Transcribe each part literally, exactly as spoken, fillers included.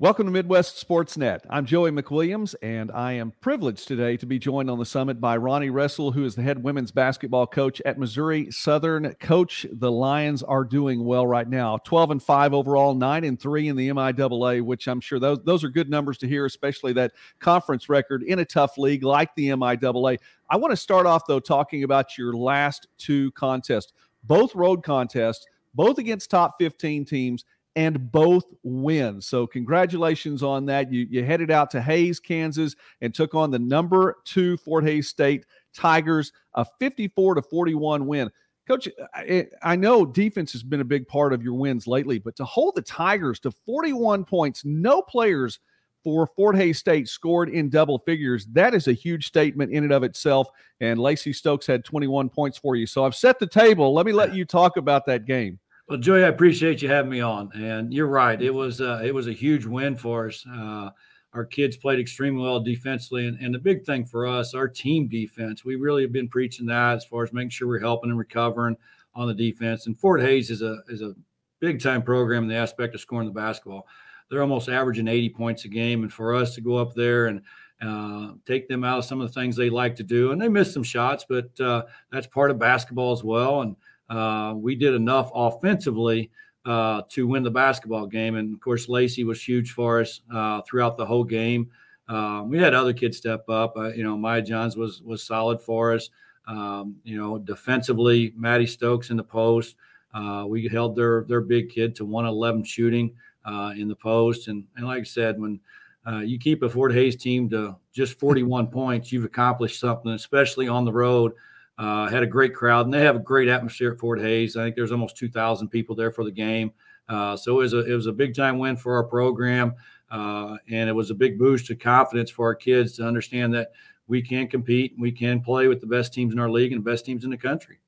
Welcome to Midwest Sportsnet. I'm Joey McWilliams, and I am privileged today to be joined on the summit by Ronnie Ressel, who is the head women's basketball coach at Missouri Southern. Coach, the Lions are doing well right now. twelve and five overall, nine and three in the M I A A, which I'm sure those, those are good numbers to hear, especially that conference record in a tough league like the M I A A. I want to start off, though, talking about your last two contests, both road contests, both against top fifteen teams, and both wins. So congratulations on that. You, you headed out to Hays, Kansas, and took on the number two Fort Hays State Tigers, a fifty-four to forty-one win. Coach, I, I know defense has been a big part of your wins lately, but to hold the Tigers to forty-one points, no players for Fort Hays State scored in double figures, that is a huge statement in and of itself. And Lacy Stokes had twenty-one points for you. So I've set the table. Let me let you talk about that game. Well, Joey, I appreciate you having me on, and you're right. It was uh, it was a huge win for us. Uh, our kids played extremely well defensively, and, and the big thing for us, our team defense. We really have been preaching that as far as making sure we're helping and recovering on the defense. And Fort Hays is a is a big time program in the aspect of scoring the basketball. They're almost averaging eighty points a game, and for us to go up there and uh, take them out of some of the things they like to do, and they missed some shots, but uh, that's part of basketball as well, and. Uh, we did enough offensively uh, to win the basketball game. And, of course, Lacy was huge for us uh, throughout the whole game. Uh, we had other kids step up. Uh, you know, Maya Johns was was solid for us. Um, you know, defensively, Maddie Stokes in the post. Uh, we held their their big kid to one eleven shooting uh, in the post. And, and like I said, when uh, you keep a Fort Hays team to just forty-one points, you've accomplished something, especially on the road. Uh, had a great crowd, and they have a great atmosphere at Fort Hays. I think there's almost two thousand people there for the game. Uh, so it was, a, it was a big time win for our program. Uh, and it was a big boost of confidence for our kids to understand that we can compete. We can play with the best teams in our league and the best teams in the country.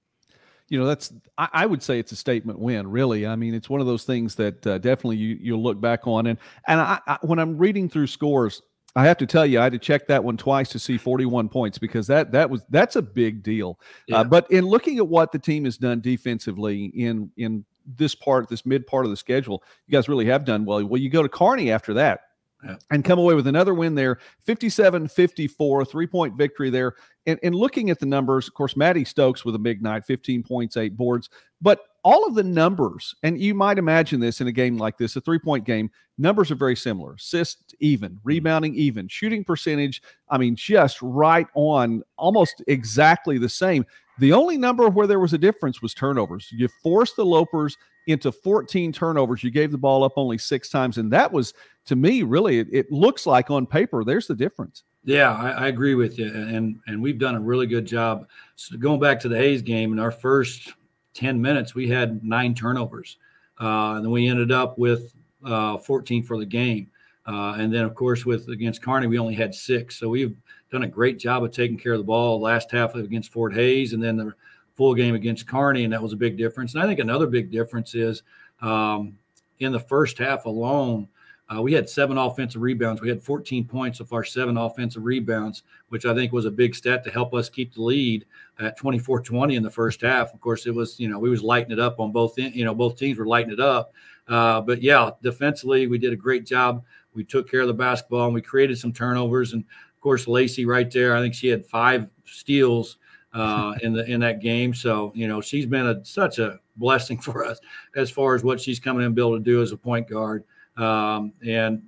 You know, that's, I, I would say it's a statement win, really. I mean, it's one of those things that uh, definitely you, you'll look back on. And, and I, I, when I'm reading through scores, I have to tell you, I had to check that one twice to see forty-one points because that that was that's a big deal. Yeah. Uh, but in looking at what the team has done defensively in in this part, this mid part of the schedule, you guys really have done well. Well, you go to Kearney after that. Yeah. And come away with another win there, fifty-seven fifty-four, three-point victory there. And, and looking at the numbers, of course, Maddie Stokes with a big night, fifteen points, eight boards. But all of the numbers, and you might imagine this in a game like this, a three-point game, numbers are very similar. Assists even, rebounding even, shooting percentage, I mean, just right on, almost exactly the same. The only number where there was a difference was turnovers. You forced the Lopers into fourteen turnovers. You gave the ball up only six times, and that was, to me, really, it, it looks like on paper, there's the difference. Yeah, I, I agree with you, and and we've done a really good job. So going back to the Hays game, in our first ten minutes, we had nine turnovers, uh, and then we ended up with uh, fourteen for the game. Uh, and then, of course, with against Kearney, we only had six. So we've done a great job of taking care of the ball last half against Fort Hays, and then the full game against Kearney, and that was a big difference. And I think another big difference is um, in the first half alone, uh, we had seven offensive rebounds. We had fourteen points of our seven offensive rebounds, which I think was a big stat to help us keep the lead at twenty-four twenty in the first half. Of course, it was, you know, we was lighting it up on both, you know, both teams were lighting it up. Uh, but, yeah, defensively, we did a great job. We took care of the basketball, and we created some turnovers. And, of course, Lacy right there, I think she had five steals uh, in the in that game. So, you know, she's been a, such a blessing for us as far as what she's coming in and be able to do as a point guard. Um, and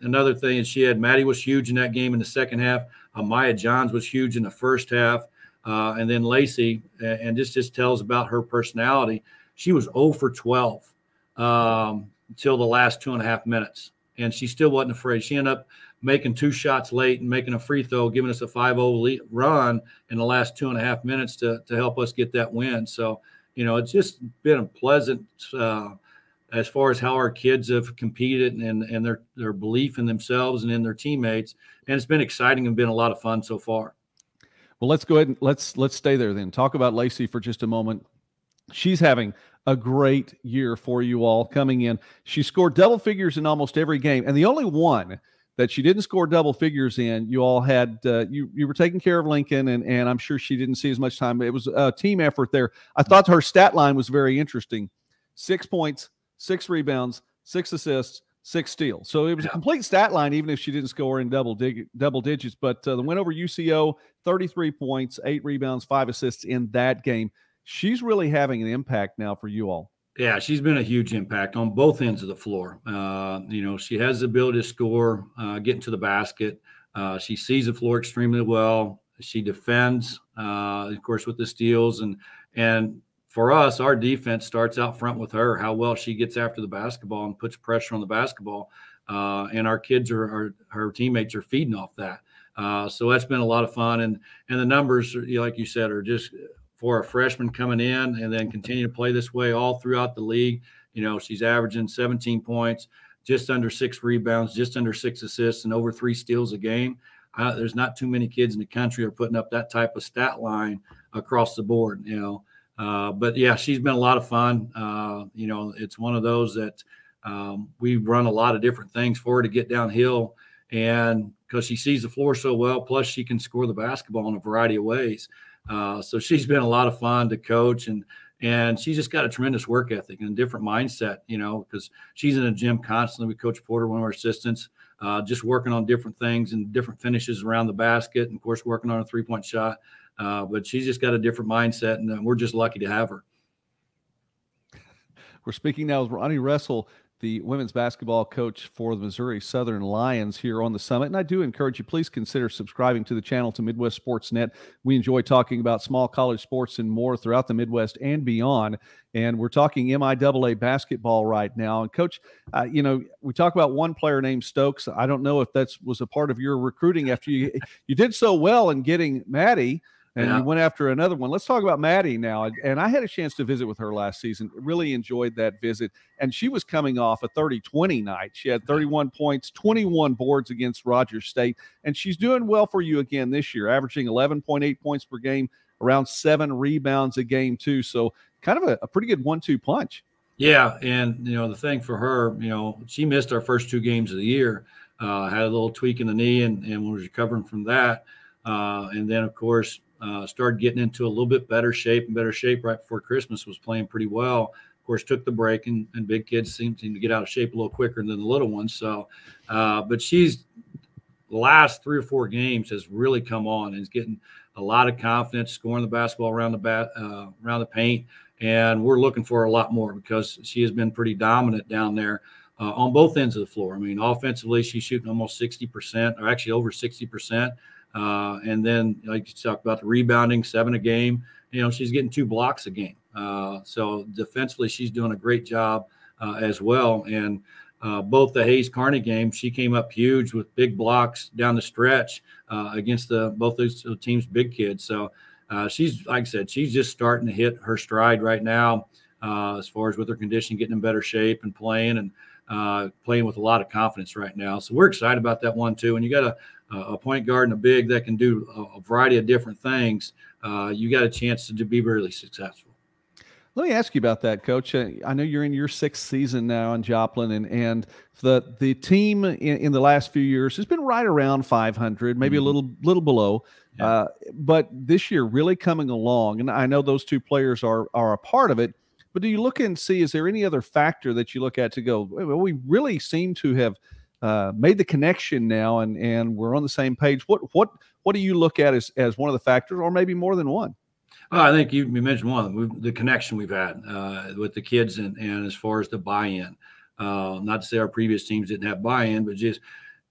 another thing is she had, Maddie was huge in that game in the second half. Uh, Maya Johns was huge in the first half. Uh, and then Lacy, and this just tells about her personality. She was zero for twelve um, until the last two and a half minutes. And she still wasn't afraid. She ended up making two shots late and making a free throw, giving us a five oh run in the last two and a half minutes to, to help us get that win. So, you know, it's just been a pleasant uh, as far as how our kids have competed and, and their, their belief in themselves and in their teammates. And it's been exciting and been a lot of fun so far. Well, let's go ahead and let's let's stay there then. Talk about Lacy for just a moment. She's having a great year for you all coming in. She scored double figures in almost every game. And the only one that she didn't score double figures in, you all had, uh, you, you were taking care of Lincoln, and, and I'm sure she didn't see as much time, but it was a team effort there. I thought her stat line was very interesting. Six points, six rebounds, six assists, six steals. So it was yeah. a complete stat line, even if she didn't score in double dig double digits. But uh, the win over U C O, thirty-three points, eight rebounds, five assists in that game. She's really having an impact now for you all. Yeah, she's been a huge impact on both ends of the floor. Uh, you know, she has the ability to score, uh, get into the basket. Uh, she sees the floor extremely well. She defends, uh, of course, with the steals. And and for us, our defense starts out front with her, how well she gets after the basketball and puts pressure on the basketball. Uh, and our kids are, are, her teammates are feeding off that. Uh, so that's been a lot of fun. And, and the numbers, like you said, are just – for a freshman coming in and then continue to play this way all throughout the league. You know, she's averaging seventeen points, just under six rebounds, just under six assists, and over three steals a game. Uh, there's not too many kids in the country are putting up that type of stat line across the board, you know. Uh, but, yeah, she's been a lot of fun. Uh, you know, it's one of those that um, we run a lot of different things for her to get downhill, and because she sees the floor so well, plus she can score the basketball in a variety of ways. Uh, so she's been a lot of fun to coach, and and she's just got a tremendous work ethic and a different mindset, you know, because she's in a gym constantly with Coach Porter, one of our assistants, uh, just working on different things and different finishes around the basket, and of course working on a three-point shot. Uh, but she's just got a different mindset, and we're just lucky to have her. We're speaking now with Ronnie Ressel, the women's basketball coach for the Missouri Southern Lions, here on the Summit. And I do encourage you, please consider subscribing to the channel, to Midwest Sportsnet. We enjoy talking about small college sports and more throughout the Midwest and beyond. And we're talking M I A A basketball right now. And Coach, uh, you know, we talk about one player named Stokes. I don't know if that was a part of your recruiting after you, you did so well in getting Maddie. And yeah. you went after another one. Let's talk about Maddie now. And I had a chance to visit with her last season. Really enjoyed that visit. And she was coming off a thirty twenty night. She had thirty-one points, twenty-one boards against Rogers State. And she's doing well for you again this year, averaging eleven point eight points per game, around seven rebounds a game too. So kind of a, a pretty good one two punch. Yeah, and, you know, the thing for her, you know, she missed our first two games of the year. Uh, had a little tweak in the knee and, and was recovering from that. Uh, and then, of course, Uh, started getting into a little bit better shape and better shape right before Christmas, was playing pretty well. Of course, took the break, and, and big kids seem to get out of shape a little quicker than the little ones. So, uh, but she's the last three or four games has really come on and is getting a lot of confidence, scoring the basketball around the bat, uh, around the paint. And we're looking for a lot more because she has been pretty dominant down there uh, on both ends of the floor. I mean, offensively, she's shooting almost sixty percent, or actually over sixty percent. Uh, and then, like you talked about, the rebounding, seven a game. You know, she's getting two blocks a game. Uh, so defensively, she's doing a great job uh, as well. And uh, both the Hayes Kearney game, she came up huge with big blocks down the stretch uh, against the both those teams' big kids. So uh, she's, like I said, she's just starting to hit her stride right now uh, as far as with her condition, getting in better shape and playing and uh, playing with a lot of confidence right now. So we're excited about that one too. And you got to. A point guard and a big that can do a variety of different things, uh, you got a chance to be really successful. Let me ask you about that, Coach. I know you're in your sixth season now in Joplin, and and the the team in, in the last few years has been right around five hundred, maybe mm-hmm. a little little below. Yeah. Uh, but this year, really coming along, and I know those two players are are a part of it. But do you look and see, is there any other factor that you look at to go, well, we really seem to have Uh, made the connection now, and and we're on the same page? What what what do you look at as as one of the factors, or maybe more than one? Well, I think you mentioned one of them, we've, the connection we've had uh, with the kids, and and as far as the buy-in. Uh, not to say our previous teams didn't have buy-in, but just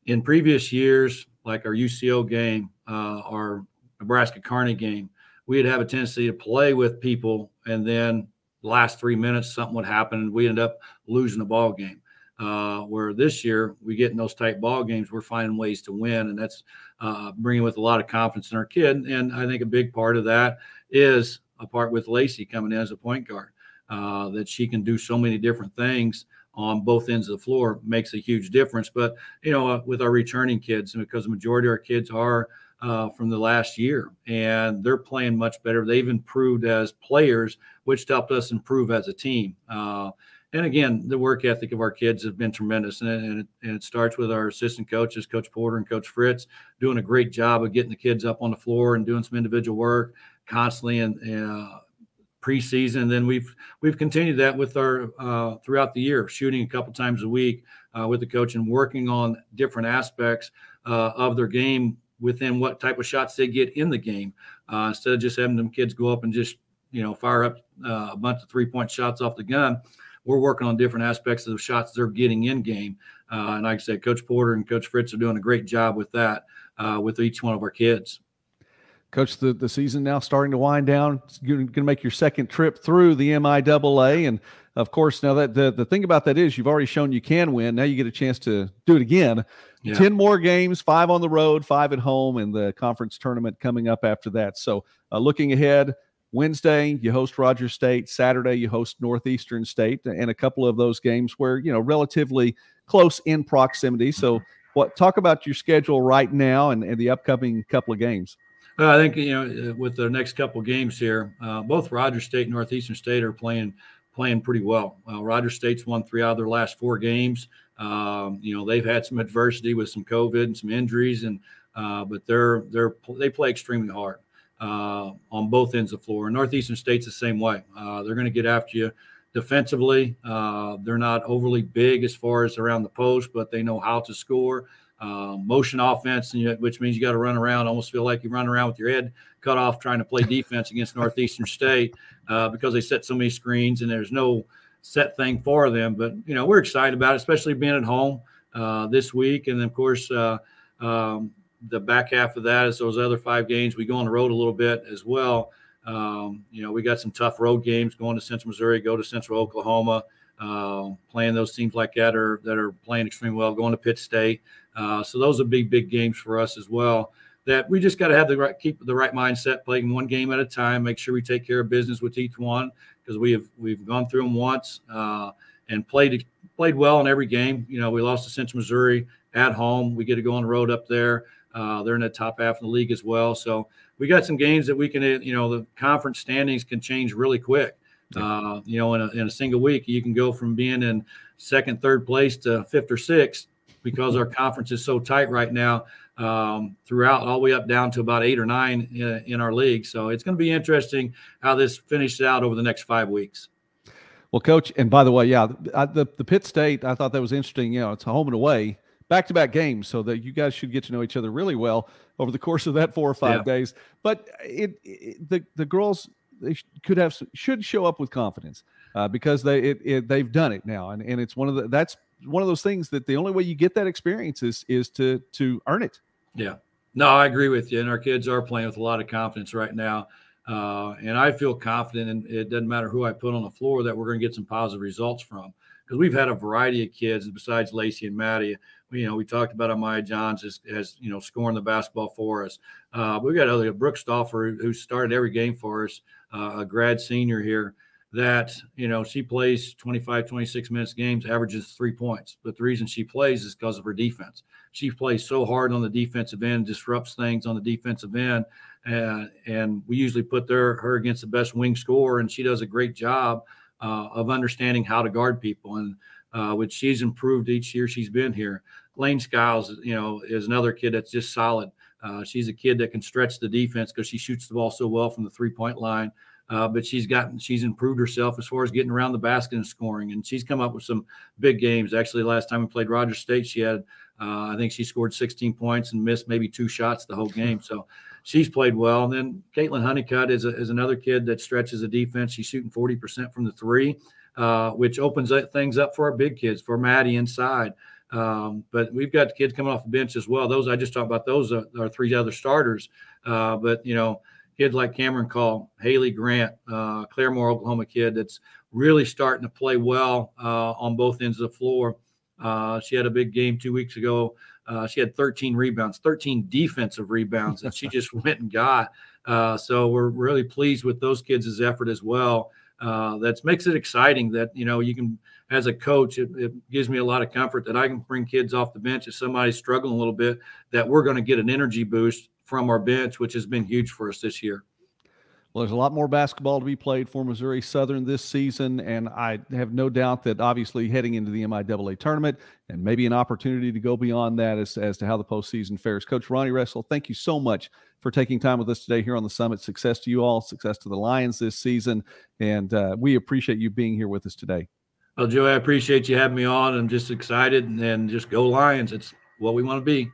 in previous years, like our U C O game, uh, our Nebraska Kearney game, we'd have a tendency to play with people, and then the last three minutes something would happen, and we end up losing the ball game. Uh, where this year we get in those tight ball games, we're finding ways to win, and that's uh, bringing with a lot of confidence in our kid. And I think a big part of that is a part with Lacy coming in as a point guard, uh, that she can do so many different things on both ends of the floor, makes a huge difference. But, you know, uh, with our returning kids, and because the majority of our kids are uh, from the last year, and they're playing much better. They've improved as players, which helped us improve as a team. Uh, And again, the work ethic of our kids has been tremendous, and it, and, it, and it starts with our assistant coaches, Coach Porter and Coach Fritz, doing a great job of getting the kids up on the floor and doing some individual work constantly, and uh, preseason. And then we've we've continued that with our uh, throughout the year, shooting a couple times a week uh, with the coach and working on different aspects uh, of their game within what type of shots they get in the game, uh, instead of just having them kids go up and just, you know, fire up uh, a bunch of three-point shots off the gun. We're working on different aspects of the shots they're getting in game. Uh, and like I said, Coach Porter and Coach Fritz are doing a great job with that, uh, with each one of our kids. Coach, the, the season now starting to wind down. You're going to make your second trip through the M I A A. And, of course, now that the, the thing about that is you've already shown you can win. Now you get a chance to do it again. Yeah. ten more games, five on the road, five at home, and the conference tournament coming up after that. So uh, looking ahead, Wednesday, you host Rogers State. Saturday, you host Northeastern State, and a couple of those games where, you know, relatively close in proximity. So what talk about your schedule right now and, and the upcoming couple of games. Well, I think, you know, with the next couple of games here, uh, both Rogers State and Northeastern State are playing playing pretty well. Uh, Rogers State's won three out of their last four games. Um, you know, they've had some adversity with some COVID and some injuries, and uh, but they're they're they play extremely hard uh, on both ends of the floor. And Northeastern State's the same way. Uh, they're going to get after you defensively. Uh, they're not overly big as far as around the post, but they know how to score. Uh, motion offense, and you, which means you got to run around. Almost feel like you run around with your head cut off trying to play defense against Northeastern State uh, because they set so many screens and there's no set thing for them. But, you know, we're excited about it, especially being at home uh, this week. And, of course, uh, um, the back half of that is those other five games. We go on the road a little bit as well. Um, you know, we got some tough road games going to Central Missouri, go to Central Oklahoma. Uh, playing those teams like that are that are playing extremely well, going to Pitt State. Uh, so those are big, big games for us as well. That we just got to have the right, keep the right mindset, playing one game at a time. Make sure we take care of business with each one because we have we've gone through them once uh, and played played well in every game. You know, we lost to Central Missouri at home. We get to go on the road up there. Uh, they're in the top half of the league as well. So we got some games that we can, you know, the conference standings can change really quick. Uh, you know, in a, in a single week, you can go from being in second, third place to fifth or sixth because our conference is so tight right now um, throughout all the way up down to about eight or nine in, in our league. So it's going to be interesting how this finishes out over the next five weeks. Well, Coach, and by the way, yeah, I, the, the Pitt State, I thought that was interesting. You know, it's home and away, back-to-back games, so that you guys should get to know each other really well over the course of that four or five yeah. days. But it, it the, the girls – they could have should show up with confidence uh, because they it, it they've done it now, and and it's one of the that's one of those things that the only way you get that experience is is to to earn it. Yeah, no, I agree with you. And our kids are playing with a lot of confidence right now, uh, and I feel confident. And it doesn't matter who I put on the floor that we're going to get some positive results from because we've had a variety of kids besides Lacy and Maddie. You know, we talked about Maya Johns as, as, you know, scoring the basketball for us. Uh, we've got other Brooke Stoffer, who started every game for us, uh, a grad senior here that, you know, she plays twenty-five, twenty-six minutes games, averages three points. But the reason she plays is because of her defense. She plays so hard on the defensive end, disrupts things on the defensive end. And, and we usually put their, her against the best wing scorer, and she does a great job uh, of understanding how to guard people. And uh, which she's improved each year she's been here. Lane Skiles, you know, is another kid that's just solid. Uh, she's a kid that can stretch the defense because she shoots the ball so well from the three-point line. Uh, but she's gotten, she's improved herself as far as getting around the basket and scoring. And she's come up with some big games. Actually, last time we played Rogers State, she had, uh, I think she scored sixteen points and missed maybe two shots the whole game. So she's played well. And then Caitlin Honeycutt is, a, is another kid that stretches the defense. She's shooting forty percent from the three, uh, which opens things up for our big kids, for Maddie inside. Um, but we've got kids coming off the bench as well. Those I just talked about, those are, are three other starters. Uh, but, you know, kids like Cameron Call, Haley Grant, uh, Claremore, Oklahoma kid that's really starting to play well uh, on both ends of the floor. Uh, she had a big game two weeks ago. Uh, she had thirteen rebounds, thirteen defensive rebounds that she just went and got. Uh, so we're really pleased with those kids' effort as well. Uh, that makes it exciting that, you know, you can, as a coach, it, it gives me a lot of comfort that I can bring kids off the bench if somebody's struggling a little bit, that we're going to get an energy boost from our bench, which has been huge for us this year. Well, there's a lot more basketball to be played for Missouri Southern this season, and I have no doubt that obviously heading into the M I A A tournament and maybe an opportunity to go beyond that as, as to how the postseason fares. Coach Ronnie Ressel, thank you so much for taking time with us today here on the Summit. Success to you all, success to the Lions this season, and uh, we appreciate you being here with us today. Well, Joey, I appreciate you having me on. I'm just excited, and, and just go Lions. It's what we want to be.